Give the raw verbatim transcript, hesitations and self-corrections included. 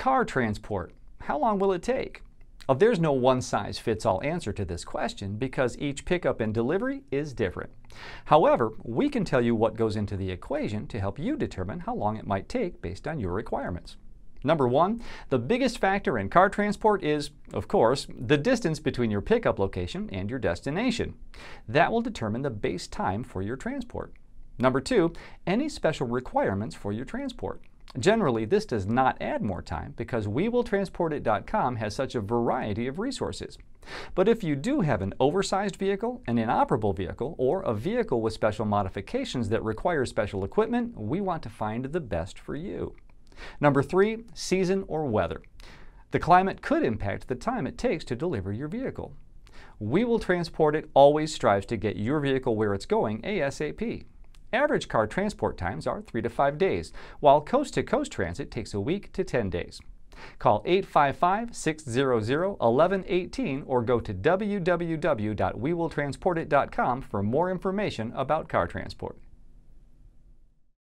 Car transport. How long will it take? Well, there's no one-size-fits-all answer to this question because each pickup and delivery is different. However, we can tell you what goes into the equation to help you determine how long it might take based on your requirements. Number one, the biggest factor in car transport is, of course, the distance between your pickup location and your destination. That will determine the base time for your transport. Number two, any special requirements for your transport. Generally, this does not add more time because we will transport it dot com has such a variety of resources. But if you do have an oversized vehicle, an inoperable vehicle, or a vehicle with special modifications that require special equipment, we want to find the best for you. Number three, season or weather. The climate could impact the time it takes to deliver your vehicle. We Will Transport It always strives to get your vehicle where it's going ASAP. Average car transport times are three to five days, while coast-to-coast transit takes a week to ten days. Call eight five five, six hundred, eleven eighteen or go to w w w dot we will transport it dot com for more information about car transport.